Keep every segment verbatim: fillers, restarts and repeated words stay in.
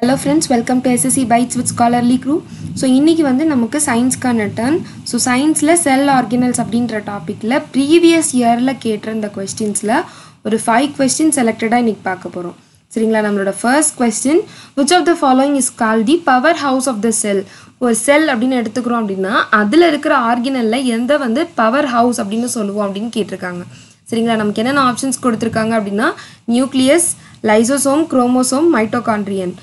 Hello friends, welcome to S S C Bytes with Scholarly Crew. So இன்னைக்கு வந்து நமக்கு சயின்ஸ்க்கான turn. So சயின்ஸ்ல செல் ஆர்கானல்ஸ் அப்படிங்கற டாபிக்ல previous yearல கேட்டிருந்த क्वेश्चंसல ஒரு five questions செலக்டடா இன்னைக்கு பார்க்க போறோம். சரிங்களா? நம்மளோட first question, which of the following is called the powerhouse of the cell? ஒரு செல் அப்படினு எடுத்துக்கறோம் அப்படினா அதுல இருக்கிற ஆர்கானல்ல எந்த வந்து powerhouse அப்படினு சொல்லுவோம் அப்படினு கேட்டிருக்காங்க. சரிங்களா? நமக்கு என்னென்ன ஆப்ஷன்ஸ் கொடுத்திருக்காங்க அப்படினா நியூக்ளியஸ், லைசோசோம், குரோமோசோம், மைட்டோகாண்ட்ரியன்.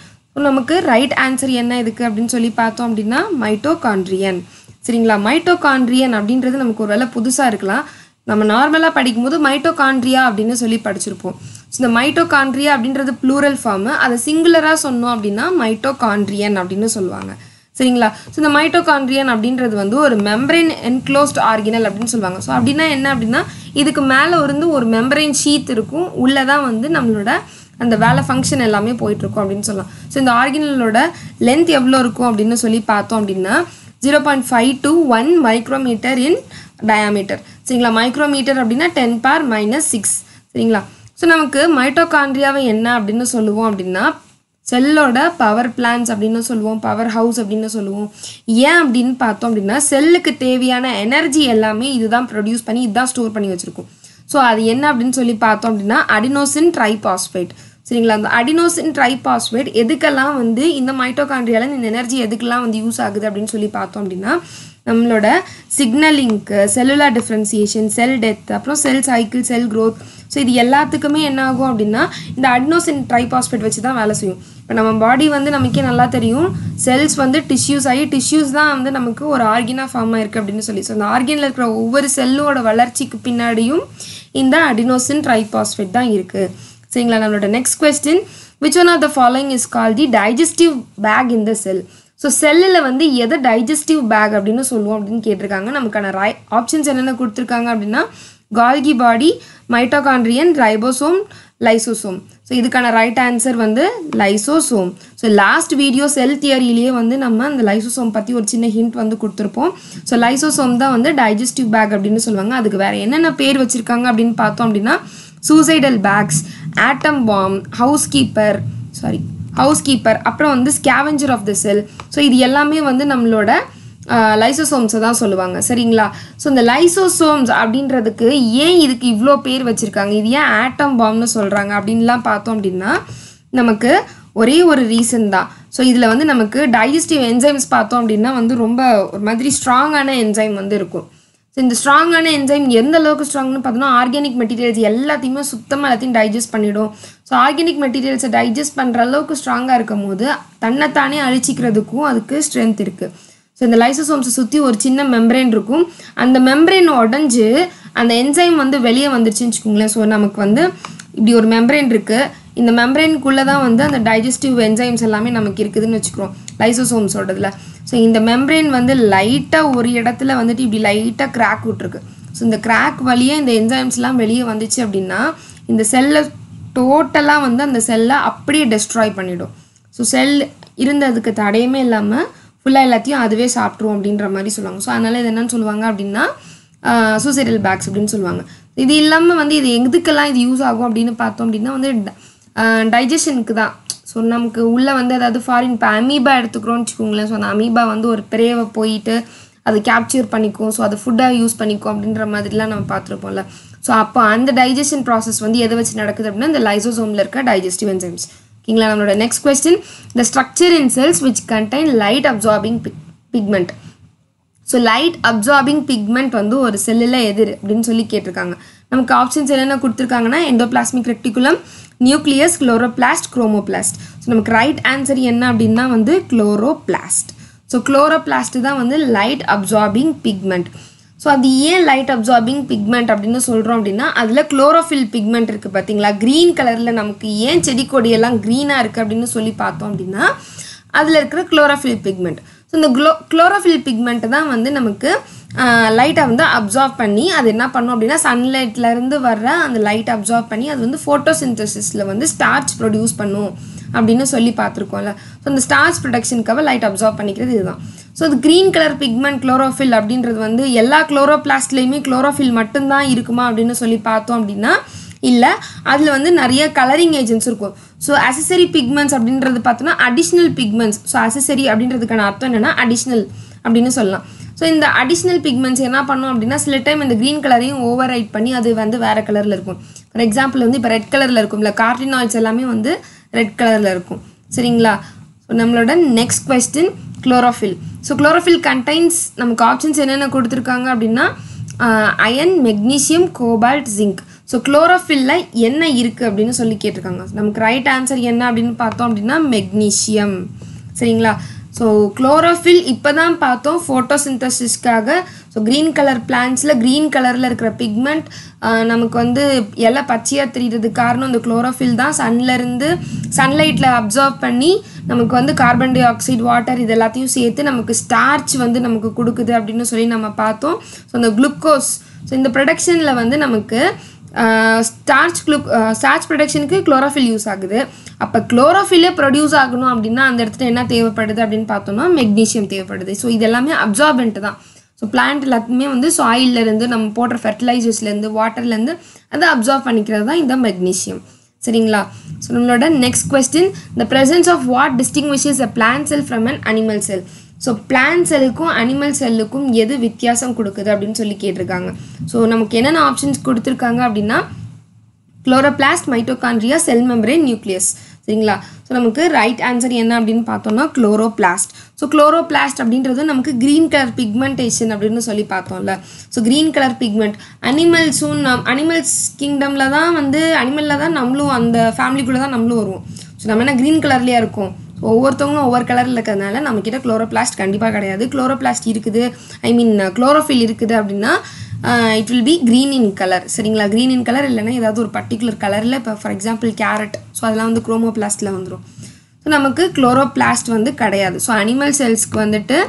நமக்கு right answer என்ன இதுக்கு அப்படினு சொல்லி பார்த்தோம் அப்படினா மைட்டோகாண்ட்ரியன். சரிங்களா? மைட்டோகாண்ட்ரியன் அப்படிங்கிறது நமக்கு ஒருவேளை புதுசா இருக்கலாம். நம்ம நார்மலா படிக்கும்போது மைட்டோகாண்ட்ரியா அப்படினு சொல்லி படிச்சிருப்போம். சோ இந்த மைட்டோகாண்ட்ரியா அப்படிங்கிறது plural form. அது சிங்குலரா சொன்னோம் அப்படினா மைட்டோகாண்ட்ரியன் அப்படினு சொல்வாங்க. சரிங்களா? சோ இந்த மைட்டோகாண்ட்ரியன் அப்படிங்கிறது வந்து ஒரு membrane enclosed organelle அப்படினு சொல்வாங்க. சோ அப்படினா என்ன அப்படினா இதுக்கு மேல இருந்து ஒரு membrane sheath இருக்கும். உள்ள தான் வந்து நம்மளோட And the valve function எல்லாமே போயிட்டு இருக்கும் அப்படினு சொல்லலாம். சோ இந்த ஆர்கானல்லோட லெந்த் எவ்வளவு இருக்கும் அப்படினு சொல்லி பார்த்தோம் அப்படினா zero point five to one micrometre in diameter. சரிங்களா? மைக்ரோமீட்டர் அப்படினா ten power minus six. சரிங்களா? சோ நமக்கு மைட்டோகாண்ட்ரியாவை என்ன அப்படினு சொல்லுவோம் அப்படினா செல்லோட பவர் பிளான்ட்ஸ் அப்படினு சொல்லுவோம், பவர் ஹவுஸ் அப்படினு சொல்லுவோம். ஏன் அப்படினு பார்த்தோம் அப்படினா செல்லுக்கு தேவையான எனர்ஜி எல்லாமே இதுதான் ப்ரொடியூஸ் பண்ணி இதுதான் ஸ்டோர் பண்ணி வச்சிருக்கும். So அது என்ன அப்படினு சொல்லி பார்த்தோம் அப்படினா adenosine triphosphate. சரிங்களா? அந்த adenosine triphosphate எதுக்கெல்லாம் வந்து இந்த மைட்டோகாண்ட்ரியால இந்த எனர்ஜி எதுக்கெல்லாம் வந்து யூஸ் ஆகுது அப்படினு சொல்லி பார்த்தோம் அப்படினா நம்மளோட சிக்னலிங்க்கு, செல்லுலர் டிஃபரன்ஷியேஷன், செல் டெத், அப்புறம் cell cycle, cell growth. So இது எல்லாத்துக்குமே என்ன ஆகும் அப்படினா இந்த adenosine triphosphate வச்சு தான் வேலை செய்யும். இப்போ நம்ம பாடி வந்து நமக்கே நல்லா தெரியும் செல்ஸ் வந்து டிஷ்யூஸ் ஆகி டிஷ்யூஸ் தான் வந்து நமக்கு ஒரு ஆர்கனா ஃபார்ம் ஆயிருக்கு அப்படின்னு சொல்லி. ஸோ அந்த ஆர்கனில் இருக்கிற ஒவ்வொரு செல்லோட வளர்ச்சிக்கு பின்னாடியும் இந்த அடினோசின் ட்ரைபாஸ்பேட் தான் இருக்குது. சரிங்களா? நம்மளோட next question, which one of the following is call the digestive bag in the cell? So செல்லில் வந்து எதை டைஜஸ்டிவ் பேக் அப்படின்னு சொல்லுவோம் அப்படின்னு கேட்டிருக்காங்க. நமக்கான ரை ஆப்ஷன்ஸ் என்னென்ன கொடுத்துருக்காங்க அப்படின்னா Golgi body, mitochondrion, ribosome, lysosome. So இதுக்கான ரைட் ஆன்சர் வந்து lysosome. So last video cell தியரியிலேயே வந்து நம்ம அந்த லைசோசோம் பற்றி ஒரு சின்ன ஹிண்ட் வந்து கொடுத்துருப்போம். ஸோ லைசோசோம் தான் வந்து டைஜஸ்டிவ் பேக் அப்படின்னு சொல்லுவாங்க. அதுக்கு வேறு என்னென்ன பேர் வச்சுருக்காங்க அப்படின்னு பார்த்தோம் அப்படின்னா suicidal bags, atom bomb, house keeper sorry house keeper அப்புறம் வந்து scavenger of the cell. So இது எல்லாமே வந்து நம்மளோட லைசோசோம்ஸை தான் சொல்லுவாங்க. சரிங்களா? ஸோ இந்த லைசோசோம்ஸ் அப்படின்றதுக்கு ஏன் இதுக்கு இவ்வளோ பேர் வச்சுருக்காங்க, இது ஏன் ஆட்டம் பாம்னு சொல்கிறாங்க அப்படின்லாம் பார்த்தோம் அப்படின்னா நமக்கு ஒரே ஒரு ரீசன் தான். ஸோ இதில் வந்து நமக்கு டைஜஸ்டிவ் என்சைம்ஸ் பார்த்தோம் அப்படின்னா வந்து ரொம்ப ஒரு மாதிரி ஸ்ட்ராங்கான என்சைம் வந்து இருக்கும். ஸோ இந்த ஸ்ட்ராங்கான என்சைம் எந்த அளவுக்கு ஸ்ட்ராங்னு பார்த்தோம்னா ஆர்கானிக் மெட்டீரியல்ஸ் எல்லாத்தையுமே சுத்தமாக எல்லாத்தையும் டைஜஸ்ட் பண்ணிவிடும். ஸோ ஆர்கானிக் மெட்டீரியல்ஸை டைஜஸ்ட் பண்ணுற அளவுக்கு ஸ்ட்ராங்காக இருக்கும் போது தன்னைத்தானே அழிச்சிக்கிறதுக்கும் அதுக்கு ஸ்ட்ரென்த் இருக்குது. ஸோ இந்த லைசோசோம்ஸை சுற்றி ஒரு சின்ன மெம்பரேன் இருக்கும். அந்த மெம்பரேன் உடஞ்சி அந்த என்சைம் வந்து வெளியே வந்துருச்சுன்னு வச்சுக்கோங்களேன். ஸோ நமக்கு வந்து இப்படி ஒரு மெம்பரேன் இருக்குது, இந்த மெம்பரேனுக்குள்ளே தான் வந்து அந்த டைஜஸ்டிவ் என்சைம்ஸ் எல்லாமே நமக்கு இருக்குதுன்னு வச்சுக்கிறோம் லைசோசோம்ஸோடதில். ஸோ இந்த மெம்பரேன் வந்து லைட்டாக ஒரு இடத்துல வந்துட்டு இப்படி லைட்டாக கிராக் விட்டுருக்கு. ஸோ இந்த கிராக் வழியே இந்த என்சைம்ஸ்லாம் வெளியே வந்துச்சு அப்படின்னா இந்த செல்லை டோட்டலாக வந்து அந்த செல்லை அப்படியே டெஸ்ட்ராய் பண்ணிவிடும். ஸோ செல் இருந்ததுக்கு தடையுமே இல்லாமல் ஃபுல்லாக எல்லாத்தையும் அதுவே சாப்பிட்ருவோம் அப்படின்ற மாதிரி சொல்லுவாங்க. ஸோ அதனால் இது என்னென்னு சொல்லுவாங்க அப்படின்னா சூசைடல் பேக்ஸ் அப்படின்னு சொல்லுவாங்க. இது இல்லாமல் வந்து இது எதுக்கெல்லாம் இது யூஸ் ஆகும் அப்படின்னு பார்த்தோம் அப்படின்னா வந்து டைஜஷனுக்கு தான். ஸோ நமக்கு உள்ளே வந்து அதாவது ஃபாரின் இப்போ அமீபா எடுத்துக்கிறோன்னு வச்சுக்கோங்களேன். ஸோ அந்த அமீபா வந்து ஒரு பிரேவை போயிட்டு அது கேப்சர் பண்ணிக்கும். ஸோ அதை ஃபுட்டாக யூஸ் பண்ணிக்கும் அப்படின்ற மாதிரிலாம் நம்ம பார்த்துருப்போம்ல. ஸோ அப்போ அந்த டைஜஷன் ப்ராசஸ் வந்து எதை வச்சு நடக்குது அப்படின்னா இந்த லைசோசோமில் இருக்க டைஜஸ்டிவ் என்சைம்ஸ். ஓகேங்களா? நம்மளோட next question, the structure in cells which contain light absorbing pigment. So light absorbing pigment வந்து ஒரு செல்லில் எதிர் அப்படின்னு சொல்லி கேட்டிருக்காங்க. நமக்கு ஆப்ஷன்ஸ் என்னென்ன கொடுத்துருக்காங்கன்னா endoplasmic reticulum, nucleus, chloroplast, chromoplast. So நமக்கு ரைட் ஆன்சர் என்ன அப்படின்னா வந்து குளோரோபிளாஸ்ட். ஸோ குளோரோபிளாஸ்ட் தான் வந்து லைட் அப்சார்பிங் பிக்மெண்ட். ஸோ அது ஏன் லைட் அப்சார்பிங் பிக்மெண்ட் அப்படின்னு சொல்கிறோம் அப்படின்னா அதில் குளோரோஃபில் பிக்மெண்ட் இருக்குது பார்த்தீங்களா, க்ரீன் கலரில். நமக்கு ஏன் செடி கொடியெல்லாம் க்ரீனாக இருக்குது அப்படின்னு சொல்லி பார்த்தோம் அப்படின்னா அதில் இருக்கிற குளோரோஃபில் பிக்மெண்ட். ஸோ இந்த க்ளோ குளோரோஃபில் பிக்மெண்ட்டு தான் வந்து நமக்கு லைட்டை வந்து அப்சார்ப் பண்ணி அது என்ன பண்ணும் அப்படின்னா சன்லைட்லேருந்து வர்ற அந்த லைட்டை அப்சார்ப் பண்ணி அது வந்து ஃபோட்டோசிந்தசிஸில் வந்து ஸ்டார்ச் ப்ரொடியூஸ் பண்ணும் அப்படின்னு சொல்லி பார்த்துருக்கோம்ல. ஸோ அந்த ஸ்டார்ச் ப்ரொடக்ஷனுக்காக லைட் அப்சார்ப் பண்ணிக்கிறது இதுதான். ஸோ அது க்ரீன் கலர் பிக்மெண்ட் குளோரோஃபில் அப்படின்றது வந்து எல்லா குளோரோபிளாஸ்ட்லேயுமே குளோரோஃபில் மட்டும்தான் இருக்குமா அப்படின்னு சொல்லி பார்த்தோம் அப்படின்னா இல்ல அதுல வந்து நிறைய coloring agents இருக்கும். So accessory pigments அப்படிங்கிறது பார்த்தோம்னா additional pigments. So accessory அப்படிங்கிறதுக்கான அர்த்தம் என்னன்னா additional அப்படினு சொல்லலாம். So இந்த additional pigments என்ன பண்ணும் அப்படினா சில டைம் இந்த green கலரையும் override பண்ணி அது வந்து வேற கலர்ல இருக்கும். For example வந்து இப்ப red கலர்ல இருக்கும்ல carotenoids எல்லாமே வந்து red கலர்ல இருக்கும். சரிங்களா? So நம்மளோட next question chlorophyll. So chlorophyll contains நமக்கு options என்னென்ன கொடுத்திருக்காங்க அப்படினா iron, magnesium, cobalt, zinc. So chlorophyll la enna irukku appdinu solli ketirukanga. Namak right answer enna appdinu paathom appdina magnesium. Seringla. So chlorophyll ippadhaan paathom photosynthesis kaga. So green color plants la green color la irukra pigment namak vandu ella pachiya theriyiradhu kaaranam the chlorophyll dhaan sun la irundhu sunlight la absorb panni namak vandu carbon dioxide water idellathaiyum seethu namak starch vandu namak kudukudhu appdinu solli nama paathom. So the glucose so in the production la vandu namak Uh, starch uh, starch production ku chlorophyll use agudhu appa chlorophyll produce aganum appadina and edathula enna thevapadudhu appdin paathona magnesium thevapadudhu. So idellame absorbent da. So plant lathume vandu soil la irundhu nam potra fertilizers la irundhu water la irundhu adu absorb panikiradha inda magnesium. Seringla. So nammaloda next question, the presence of what distinguishes a plant cell from an animal cell. So plant cell kum animal cell kum edu vithyasam kodukudhu appdinu solli ketirukanga. So namakku enna options koduthirukanga appdina chloroplast, mitochondria, cell membrane, nucleus. Seringla. So namakku right answer enna appdinu paathona chloroplast. So chloroplast appdindrathu namakku green color pigmentation appdinu solli paathomla. So green color pigment animals un animals kingdom la da vandu animal la da namlu and family kulla da namlu varum. So nama ena green color la irukum. ஒவ்வொருத்தவங்க ஒவ்வொரு கலர்ல இருக்கறனால நமக்கிட்ட chloroplast கண்டிப்பா கிடையாது. Chloroplast இருக்குது, ஐ மீன் chlorophyll இருக்குது அப்படினா it will be green in color. சரிங்களா? green in color இல்லனா ஏதாவது ஒரு particular கலர்ல for example carrot. சோ அதெல்லாம் வந்து குரோமோபிளாஸ்ட்ல வந்துரும். சோ நமக்கு குளோரோபிளாஸ்ட் வந்து கிடையாது. சோ அனிமல் செல்ஸ்க்கு வந்துட்டு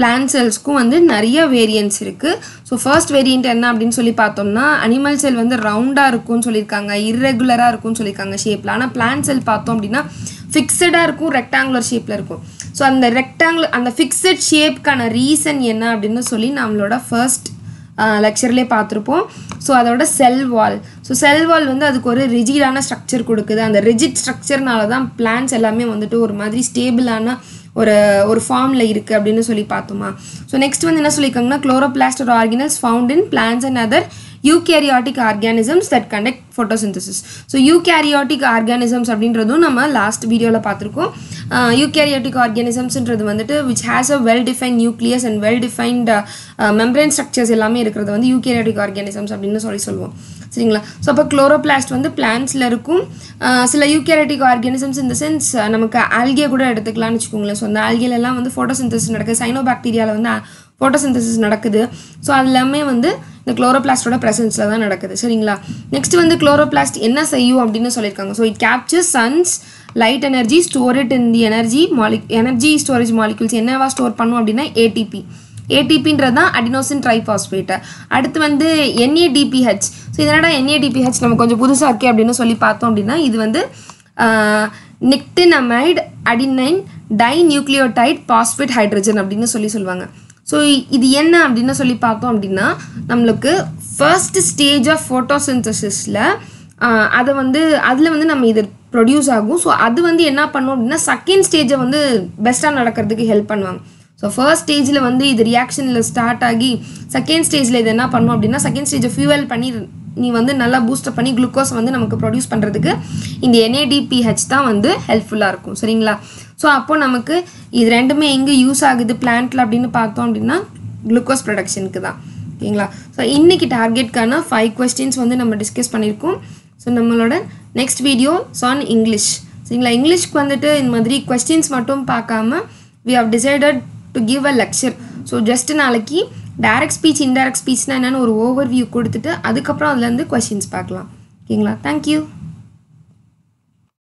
plant cells க்கு வந்து நிறைய வேரியன்ட்ஸ் இருக்கு. சோ first variant என்ன அப்படினு சொல்லி பார்த்தோம்னா animal cell வந்து ரவுண்டா இருக்கும்னு சொல்லிருக்காங்க, irregular-ஆ இருக்கும்னு சொல்லிருக்காங்க ஷேப்ல. ஆனா plant cell பார்த்தோம் அப்படினா fixed-ஆ இருக்கும், rectangular shape-ல இருக்கும். சோ அந்த rectangle அந்த fixed shape-க்கான reason என்ன அப்படினு சொல்லி நம்மளோட first lecture-லே பார்த்திருப்போம். சோ அதோட cell wall. So cell wall வந்து அதுக்கு ஒரு rigid-ஆன structure கொடுக்குது. அந்த rigid structure-னால தான் plants எல்லாமே வந்துட்டு ஒரு மாதிரி stable-ஆன ஒரு ஒரு ஃபார்ம்ல இருக்கு அப்படினு சொல்லி பார்த்தோமா. சோ நெக்ஸ்ட் வந்து என்ன சொல்லிருக்காங்கன்னா chloroplast are organelles found in plants and other eukaryotic organisms that conduct photosynthesis. So eukaryotic organisms அப்படின்றதும் நம்ம லாஸ்ட் வீடியோல பார்த்திருக்கோம். eukaryotic organismsன்றது வந்துட்டு which has a well defined nucleus and well defined uh, uh, membrane structures எல்லாமே இருக்குறது வந்து eukaryotic organisms அப்படினு சொல்லி சொல்வோம். சரிங்களா? சோ அப்ப chloroplast வந்து plants-ல இருக்கும். சில eukaryotic organisms in the sense நமக்கு algae கூட எடுத்துக்கலாம்னு வெச்சுக்கோங்களே. சோ அந்த algae எல்லாம் வந்து photosynthesis நடக்குது. cyanobacteria-ல வந்து photosynthesis நடக்குது. சோ அதெல்லாம்மே வந்து இந்த chloroplast-ஓட presence-ல தான் நடக்குது. சரிங்களா? நெக்ஸ்ட் வந்து chloroplast என்ன செய்யும் அப்படினு சொல்லிருக்காங்க. So it captures sun's light energy, store it in the energy molecule energy storage molecules. என்னவா ஸ்டோர் பண்ணும் அப்படினா A T P. A T P-ன்றது தான் adenosine triphosphate. அடுத்து வந்து N A D P H. So இதனடா N A D P H நம்ம கொஞ்சம் புதுசா இருக்கு அப்படினு சொல்லி பார்த்தோம் அப்படினா இது வந்து nicotinamide adenine dinucleotide phosphate hydrogen அப்படினு சொல்லி சொல்வாங்க. சோ இது என்ன அப்படினு சொல்லி பார்த்தோம் அப்படினா நமக்கு first stage of photosynthesis-ல அது வந்து அதுல வந்து நம்ம இது ப்ரொடியூஸ் ஆகும். சோ அது வந்து என்ன பண்ணும் அப்படினா செகண்ட் ஸ்டேஜை வந்து பெஸ்டா நடக்கிறதுக்கு ஹெல்ப் பண்ணுவாங்க. So first stage la vandu idu reaction la start agi second stage la idu enna pannum appadina second stage fuel panni nee vandu nalla boost panni glucose vandu namakku produce pandradhukku inda N A D P H tha vandu helpful ah irukum. Seringla? So appo namakku idu rendume enga use agudhu plant la appadinu paathom appadina glucose production ku da. Okayla? So inniki target kana five questions vandu nama discuss pannirkom. So nammaloda next video is on English. Seringla? English ku vandute indha madri questions mattum paakama we have decided to give a lecture. So just நாளைக்கு direct speech indirect speech னா என்னன்னு ஒரு overview கொடுத்துட்டு அதுக்கு அப்புறம் அதிலிருந்து questions பார்க்கலாம். ஓகேங்களா? Thank you.